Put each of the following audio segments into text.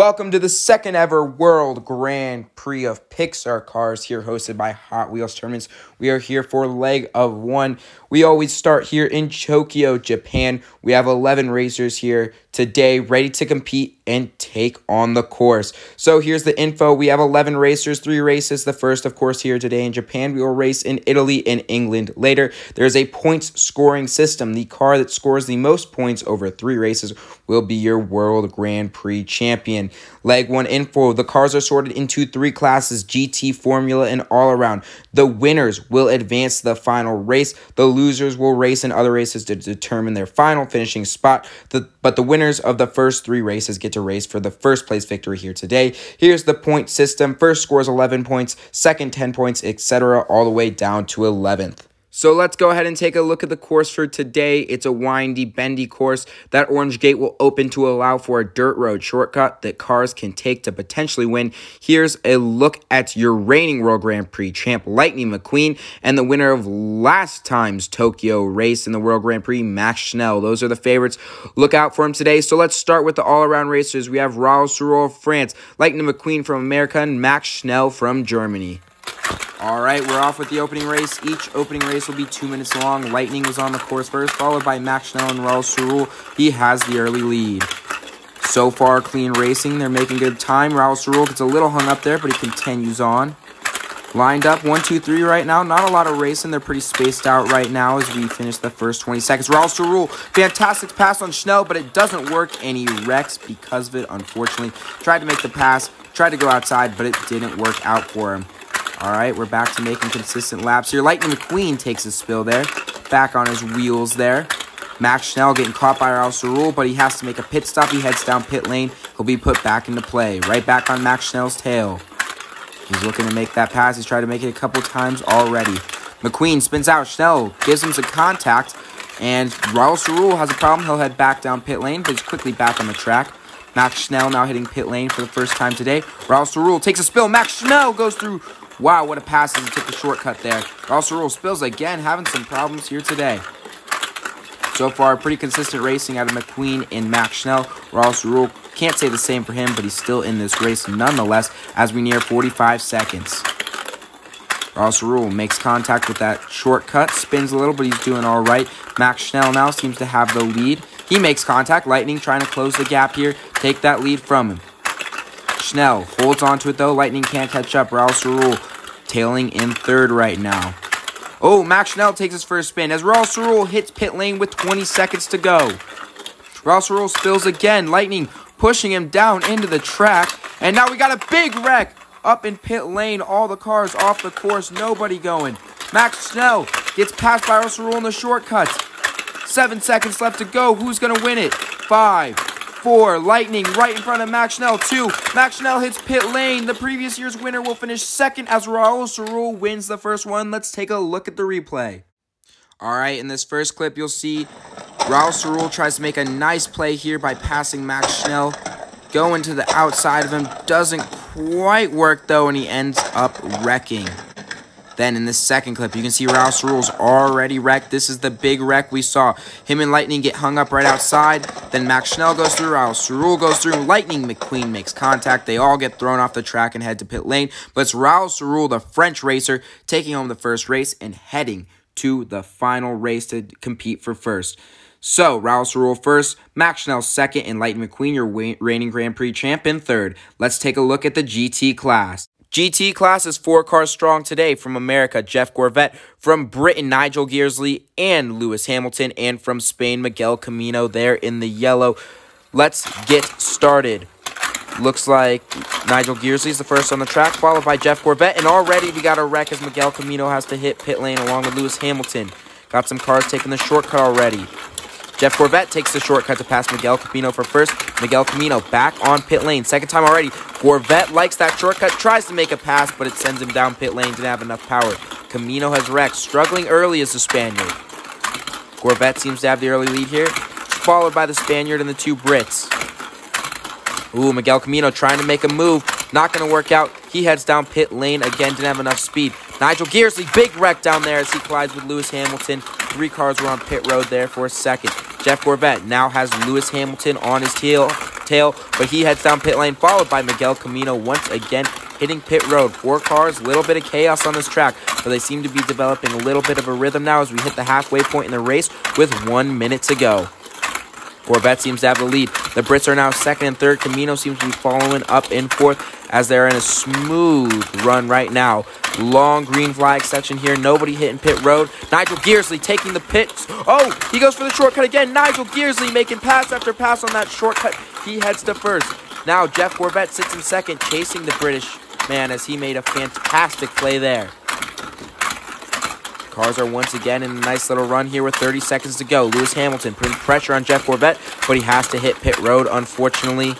Welcome to the second ever World Grand Prix of Pixar Cars, here hosted by Hot Wheels Tournaments. We are here for leg of one. We always start here in Tokyo, Japan. We have 11 racers here today ready to compete and take on the course. So here's the info. We have 11 racers, 3 races. The first, of course, here today in Japan. We will race in Italy and England later. There's a points scoring system. The car that scores the most points over 3 races will be your World Grand Prix champion. Leg 1 info. The cars are sorted into 3 classes, GT, Formula, and all-around. The winners will advance to the final race. The losers will race in other races to determine their final finishing spot. But the winners of the first 3 races get to race for the first place victory here today. Here's the point system. First scores 11 points, second 10 points, etc., all the way down to 11th. So let's go ahead and take a look at the course for today. It's a windy, bendy course. That orange gate will open to allow for a dirt road shortcut that cars can take to potentially win. Here's a look at your reigning World Grand Prix champ, Lightning McQueen, and the winner of last time's Tokyo race in the World Grand Prix, Max Schnell. Those are the favorites. Look out for him today. So let's start with the all-around racers. We have Raoul ÇaRoule of France, Lightning McQueen from America, and Max Schnell from Germany. All right, we're off with the opening race. Each opening race will be 2 minutes long. Lightning was on the course first, followed by Max Schnell and Raoul ÇaRoule. He has the early lead. So far, clean racing. They're making good time. Raoul ÇaRoule gets a little hung up there, but he continues on. Lined up, 1, 2, 3 right now. Not a lot of racing. They're pretty spaced out right now as we finish the first 20 seconds. Raoul ÇaRoule, fantastic pass on Schnell, but it doesn't work, and he wrecks because of it, unfortunately. Tried to make the pass, tried to go outside, but it didn't work out for him. All right, we're back to making consistent laps here. Lightning McQueen takes his spill there. Back on his wheels there. Max Schnell getting caught by Raoul ÇaRoule, but he has to make a pit stop. He heads down pit lane. He'll be put back into play. Right back on Max Schnell's tail. He's looking to make that pass. He's tried to make it a couple times already. McQueen spins out. Schnell gives him some contact, and Raoul ÇaRoule has a problem. He'll head back down pit lane, but he's quickly back on the track. Max Schnell now hitting pit lane for the first time today. Raoul ÇaRoule takes a spill. Max Schnell goes through. Wow, what a pass as he took the shortcut there. Raoul ÇaRoule spills again, having some problems here today. So far, pretty consistent racing out of McQueen and Max Schnell. Raoul ÇaRoule, can't say the same for him, but he's still in this race nonetheless as we near 45 seconds. Raoul ÇaRoule makes contact with that shortcut, spins a little, but he's doing all right. Max Schnell now seems to have the lead. He makes contact. Lightning trying to close the gap here, take that lead from him. Schnell holds on to it, though. Lightning can't catch up. Raoul ÇaRoule tailing in third right now. Oh, Max Schnell takes his first spin as Raoul ÇaRoule hits pit lane with 20 seconds to go. Raoul ÇaRoule spills again. Lightning pushing him down into the track. And now we got a big wreck up in pit lane. All the cars off the course. Nobody going. Max Schnell gets passed by Raoul ÇaRoule in the shortcuts. 7 seconds left to go. Who's going to win it? 5, 4, Lightning right in front of Max Schnell. 2, Max Schnell hits pit lane. The previous year's winner will finish second as Raoul ÇaRoule wins the first one. Let's take a look at the replay. All right, in this first clip, you'll see Raoul ÇaRoule tries to make a nice play here by passing Max Schnell. Going to the outside of him. Doesn't quite work, though, and he ends up wrecking. Then in this second clip, you can see Raoul ÇaRoule's already wrecked. This is the big wreck we saw. Him and Lightning get hung up right outside. Then Max Schnell goes through. Raoul ÇaRoule goes through. Lightning McQueen makes contact. They all get thrown off the track and head to pit lane. But it's Raoul ÇaRoule, the French racer, taking home the first race and heading to the final race to compete for first. So Raoul ÇaRoule first, Max Schnell second, and Lightning McQueen, your reigning Grand Prix champ, in third. Let's take a look at the GT class. GT class is 4 cars strong today. From America, Jeff Gorvette. From Britain, Nigel Gearsley and Lewis Hamilton. And from Spain, Miguel Camino there in the yellow. Let's get started. Looks like Nigel Gearsley is the first on the track, followed by Jeff Gorvette. And already we got a wreck as Miguel Camino has to hit pit lane along with Lewis Hamilton. Got some cars taking the shortcut already. Jeff Gorvette takes the shortcut to pass Miguel Camino for first. Miguel Camino back on pit lane. Second time already. Gorvette likes that shortcut, tries to make a pass, but it sends him down pit lane. Didn't have enough power. Camino has wrecked. Struggling early is the Spaniard. Gorvette seems to have the early lead here, followed by the Spaniard and the 2 Brits. Ooh, Miguel Camino trying to make a move. Not going to work out. He heads down pit lane again. Didn't have enough speed. Nigel Gearsley, big wreck down there as he collides with Lewis Hamilton. 3 cars were on pit road there for a second. Jeff Gorvette now has Lewis Hamilton on his tail, tail, but he heads down pit lane, followed by Miguel Camino once again hitting pit road. Four cars, a little bit of chaos on this track, but they seem to be developing a little bit of a rhythm now as we hit the halfway point in the race with 1 minute to go. Corvette seems to have the lead. The Brits are now second and third. Camino seems to be following up and forth as they're in a smooth run right now. Long green flag section here. Nobody hitting pit road. Nigel Gearsley taking the pits. Oh, he goes for the shortcut again. Nigel Gearsley making pass after pass on that shortcut. He heads to first. Now Jeff Gorvette sits in second, chasing the British man as he made a fantastic play there. Cars are once again in a nice little run here with 30 seconds to go. Lewis Hamilton putting pressure on Jeff Gorvette, but he has to hit pit road, unfortunately.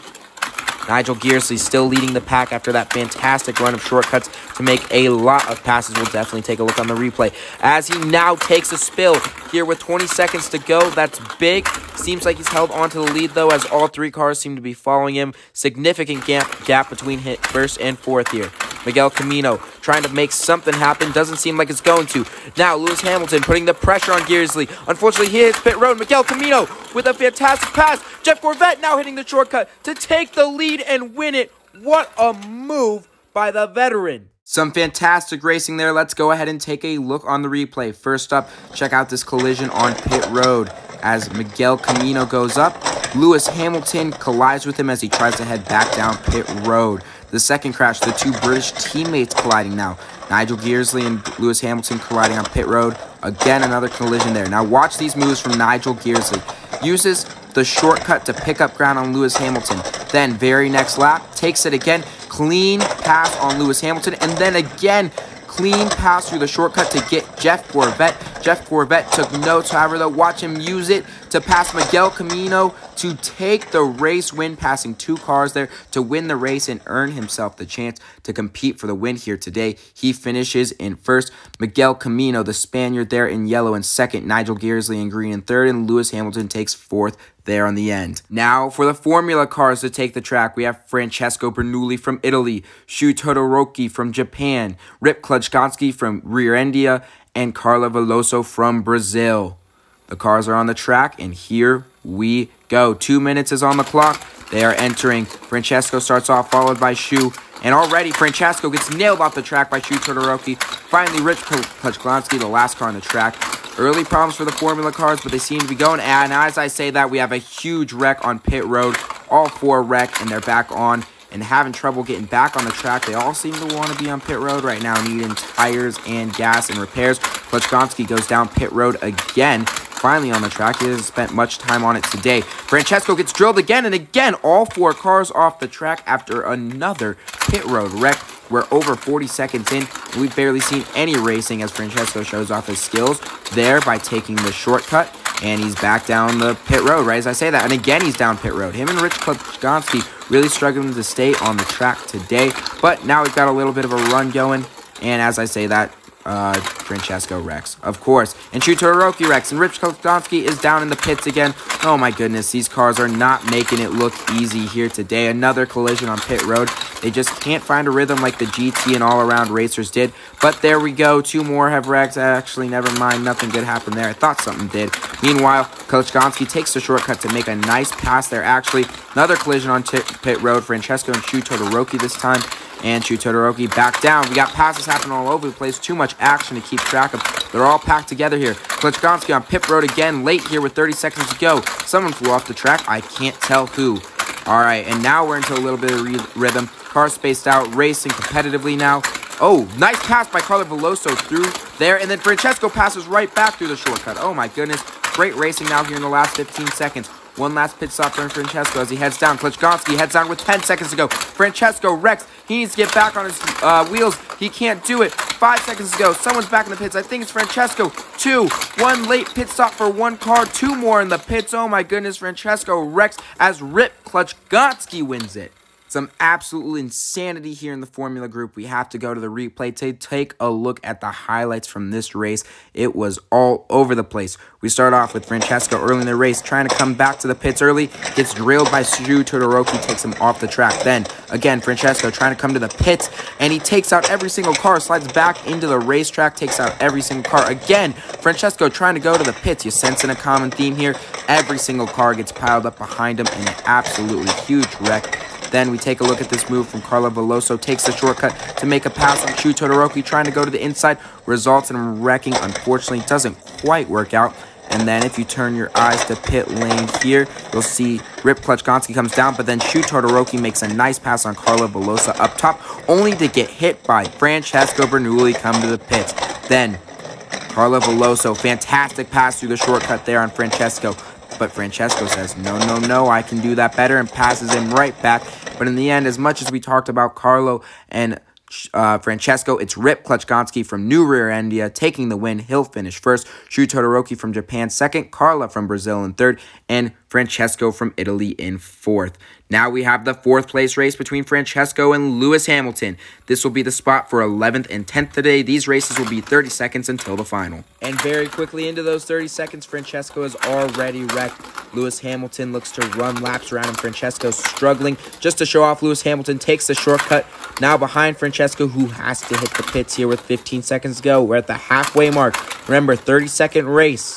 Nigel Gearsley still leading the pack after that fantastic run of shortcuts to make a lot of passes. We'll definitely take a look on the replay. As he now takes a spill here with 20 seconds to go. That's big. Seems like he's held on to the lead, though, as all three cars seem to be following him. Significant gap between first and fourth here. Miguel Camino trying to make something happen. Doesn't seem like it's going to. Now Lewis Hamilton putting the pressure on Gearsley. Unfortunately, he hits pit road. Miguel Camino with a fantastic pass. Jeff Gorvette now hitting the shortcut to take the lead and win it. What a move by the veteran. Some fantastic racing there. Let's go ahead and take a look on the replay. First up, check out this collision on pit road as Miguel Camino goes up. Lewis Hamilton collides with him as he tries to head back down pit road. The second crash, the two British teammates colliding now. Nigel Gearsley and Lewis Hamilton colliding on pit road. Again, another collision there. Now watch these moves from Nigel Gearsley. Uses the shortcut to pick up ground on Lewis Hamilton. Then, very next lap, takes it again. Clean pass on Lewis Hamilton. And then again, clean pass through the shortcut to get Jeff Gorvette. Jeff Gorvette took notes, however, though. Watch him use it to pass Miguel Camino to take the race win, passing two cars there to win the race and earn himself the chance to compete for the win here today. He finishes in first. Miguel Camino, the Spaniard there in yellow, in second. Nigel Gearsley in green in third. And Lewis Hamilton takes fourth there on the end. Now for the Formula cars to take the track, we have Francesco Bernoulli from Italy, Shu Todoroki from Japan, Rip Clutchgoneski from Rearendia, and Carla Veloso from Brazil. The cars are on the track, and here we go. 2 minutes is on the clock. They are entering. Francesco starts off, followed by Shu. And already, Francesco gets nailed off the track by Shu Todoroki. Finally, Rip Clutchgoneski, the last car on the track. Early problems for the Formula cars, but they seem to be going. And as I say that, we have a huge wreck on pit road. All four wreck, and they're back on and having trouble getting back on the track. They all seem to want to be on pit road right now, needing tires and gas and repairs. Clutchgoneski goes down pit road again. Finally on the track. He hasn't spent much time on it today. Francesco gets drilled again and again. All four cars off the track after another pit road wreck. We're over 40 seconds in. We've barely seen any racing as Francesco shows off his skills there by taking the shortcut. And he's back down the pit road, right as I say that. And again, he's down pit road. Him and Rip Clutchgoneski really struggling to stay on the track today. But now we've got a little bit of a run going. And as I say that, Francesco wrecks, of course, and Shu Todoroki wrecks, and Rip Clutchgoneski is down in the pits again. Oh my goodness, these cars are not making it look easy here today. Another collision on pit road. They just can't find a rhythm like the GT and all-around racers did. But there we go, two more have wrecked. Actually, never mind, nothing good happened there. I thought something did. Meanwhile, Clutchgoneski takes the shortcut to make a nice pass there. Actually, another collision on pit road. Francesco and Shu Todoroki this time. And Shu Todoroki back down. We got passes happening all over the place. Too much action to keep track of. They're all packed together here. Clutchgoneski on pit road again, late here with 30 seconds to go. Someone flew off the track. I can't tell who. All right, and now we're into a little bit of rhythm. Cars spaced out, racing competitively now. Oh, nice pass by Carla Veloso through there. And then Francesco passes right back through the shortcut. Oh, my goodness. Great racing now here in the last 15 seconds. One last pit stop for Francesco as he heads down. Clutchgoneski heads down with 10 seconds to go. Francesco wrecks. He needs to get back on his wheels. He can't do it. 5 seconds to go. Someone's back in the pits. I think it's Francesco. 2-1 late pit stop for one car. Two more in the pits. Oh my goodness. Francesco wrecks as Rip Clutchgoneski wins it. Some absolute insanity here in the Formula Group. We have to go to the replay to take a look at the highlights from this race. It was all over the place. We start off with Francesco early in the race, trying to come back to the pits early. Gets drilled by Shu Todoroki, takes him off the track. Then, again, Francesco trying to come to the pits, and he takes out every single car, slides back into the racetrack, takes out every single car. Again, Francesco trying to go to the pits. You're sensing a common theme here. Every single car gets piled up behind him in an absolutely huge wreck. Then we take a look at this move from Carla Veloso, takes the shortcut to make a pass on Shu Todoroki, trying to go to the inside, results in him wrecking. Unfortunately, doesn't quite work out. And then if you turn your eyes to pit lane here, you'll see Rip Clutchgoneski comes down, but then Shu Todoroki makes a nice pass on Carla Veloso up top, only to get hit by Francesco Bernoulli come to the pits. Then Carla Veloso, fantastic pass through the shortcut there on Francesco. But Francesco says, no, no, no, I can do that better, and passes him right back. But in the end, as much as we talked about Carlo and Francesco, it's Rip Clutchgoneski from New Rearendia taking the win. He'll finish first. Shu Todoroki from Japan second. Carla from Brazil in third. And Francesco from Italy in fourth. Now we have the fourth place race between Francesco and Lewis Hamilton. This will be the spot for 11th and 10th today. These races will be 30 seconds until the final. And very quickly into those 30 seconds, Francesco is already wrecked. Lewis Hamilton looks to run laps around him. Francesco's struggling just to show off. Lewis Hamilton takes the shortcut. Now behind Francesco, who has to hit the pits here with 15 seconds to go. We're at the halfway mark. Remember, 30-second race.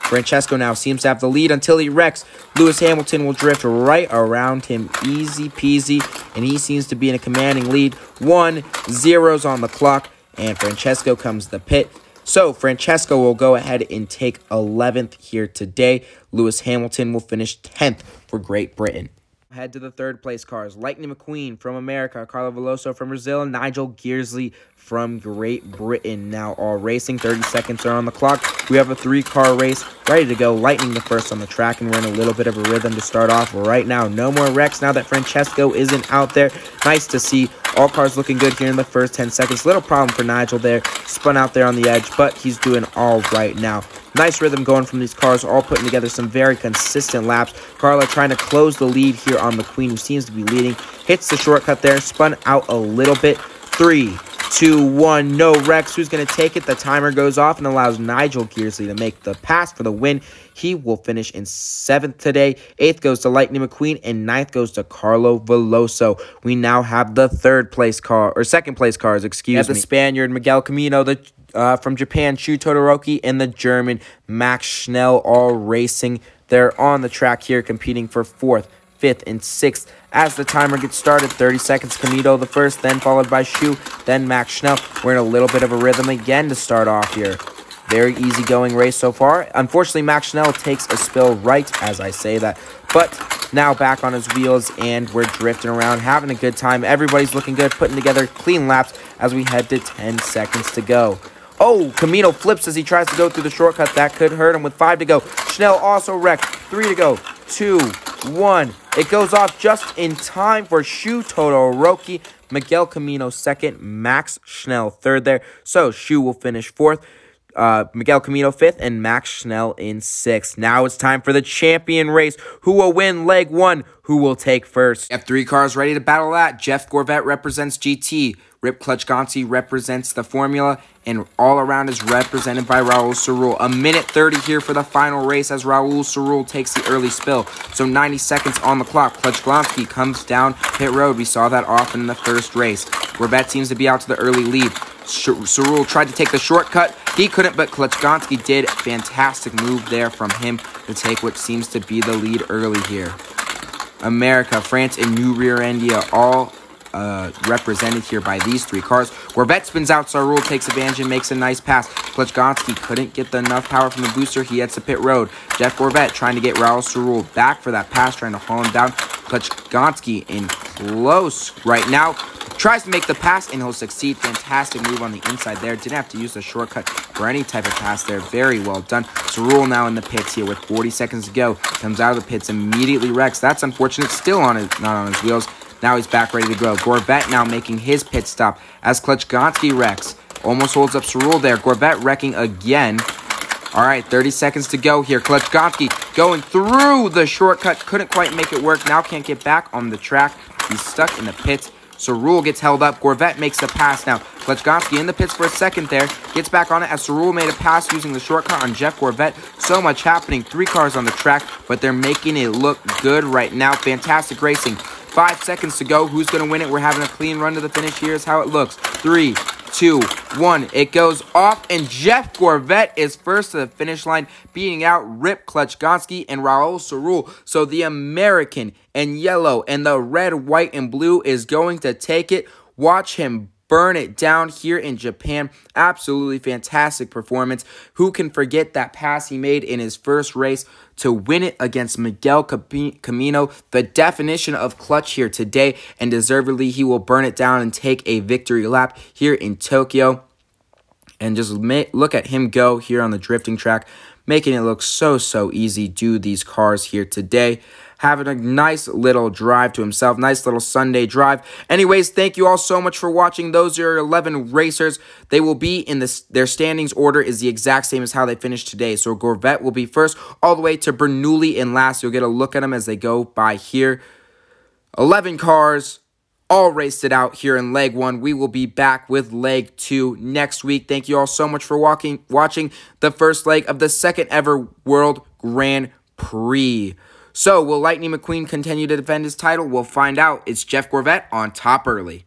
Francesco now seems to have the lead until he wrecks. Lewis Hamilton will drift right around him, easy peasy, and he seems to be in a commanding lead. 1-0's on the clock, and Francesco comes to the pit. So Francesco will go ahead and take 11th here today. Lewis Hamilton will finish 10th for Great Britain. Head to the third place cars. Lightning McQueen from America, Carla Veloso from Brazil, and Nigel Gearsley from Great Britain. Now all racing. 30 seconds are on the clock. We have a three-car race ready to go. Lightning the first on the track, and we're in a little bit of a rhythm to start off right now. No more wrecks now that Francesco isn't out there. Nice to see. All cars looking good here in the first 10 seconds. Little problem for Nigel there. Spun out there on the edge, but he's doing all right now. Nice rhythm going from these cars, all putting together some very consistent laps. Carla trying to close the lead here on McQueen, who seems to be leading. Hits the shortcut there, spun out a little bit. 3, 2, 1, no wrecks. Who's going to take it? The timer goes off and allows Nigel Gearsley to make the pass for the win. He will finish in 7th today. 8th goes to Lightning McQueen, and 9th goes to Carlo Veloso. We now have the second place cars. We have the Spaniard, Miguel Camino, from Japan, Shu Todoroki, and the German, Max Schnell, all racing. They're on the track here competing for 4th, 5th, and 6th. As the timer gets started, 30 seconds, Camino the first, then followed by Shu, then Max Schnell. We're in a little bit of a rhythm again to start off here. Very easygoing race so far. Unfortunately, Max Schnell takes a spill right as I say that. But now back on his wheels, and we're drifting around, having a good time. Everybody's looking good, putting together clean laps as we head to 10 seconds to go. Oh, Camino flips as he tries to go through the shortcut. That could hurt him with 5 to go. Schnell also wrecked. 3 to go. 2, 1. It goes off just in time for Shu Todoroki. Miguel Camino second. Max Schnell third there. So Shu will finish fourth. Miguel Camino 5th, and Max Schnell in 6th. Now it's time for the champion race. Who will win leg 1? Who will take first? We have 3 cars ready to battle that. Jeff Gorvette represents GT. Rip Clutchgoneski represents the Formula. And all around is represented by Raoul ÇaRoule. A minute 30 here for the final race as Raoul ÇaRoule takes the early spill. So 90 seconds on the clock. Clutchgoneski comes down pit road. We saw that often in the first race. Gorvette seems to be out to the early lead. ÇaRoule tried to take the shortcut. He couldn't, but Clutchgoneski did. Fantastic move there from him to take what seems to be the lead early here. America, France, and New Rearendia all represented here by these 3 cars. Gorvette spins out. ÇaRoule takes advantage and makes a nice pass. Clutchgoneski couldn't get enough power from the booster. He heads to pit road. Jeff Gorvette trying to get Raoul ÇaRoule back for that pass, trying to haul him down. Clutchgoneski in close right now. Tries to make the pass, and he'll succeed. Fantastic move on the inside there. Didn't have to use the shortcut for any type of pass there. Very well done. ÇaRoule now in the pits here with 40 seconds to go. Comes out of the pits, immediately wrecks. That's unfortunate. Still not on his wheels. Now he's back ready to go. Gorvette now making his pit stop as Clutchgoneski wrecks. Almost holds up ÇaRoule there. Gorvette wrecking again. All right, 30 seconds to go here. Clutchgoneski going through the shortcut. Couldn't quite make it work. Now can't get back on the track. He's stuck in the pits. ÇaRoule gets held up. Gorvette makes the pass now. Clutchgoneski in the pits for a second there. Gets back on it as ÇaRoule made a pass using the shortcut on Jeff Gorvette. So much happening. Three cars on the track, but they're making it look good right now. Fantastic racing. 5 seconds to go. Who's going to win it? We're having a clean run to the finish. Here's how it looks. 3, 2, 1. It goes off, and Jeff Gorvette is first to the finish line, beating out Rip Clutchgoneski and Raoul ÇaRoule. So the American and yellow and the red, white, and blue is going to take it. Watch him burn it down here in Japan. Absolutely fantastic performance. Who can forget that pass he made in his first race to win it against Miguel Camino? The definition of clutch here today, and deservedly he will burn it down and take a victory lap here in Tokyo. And just look at him go here on the drifting track, making it look so easy. Do these cars here today. Having a nice little drive to himself. Nice little Sunday drive. Anyways, thank you all so much for watching. Those are 11 racers. They will be in this. Their standings order is the exact same as how they finished today. So Gorvette will be first all the way to Bernoulli in last. You'll get a look at them as they go by here. 11 cars. All raced it out here in leg one. We will be back with leg two next week. Thank you all so much for watching the first leg of the second ever World Grand Prix. So, will Lightning McQueen continue to defend his title? We'll find out. It's Jeff Gorvette on top early.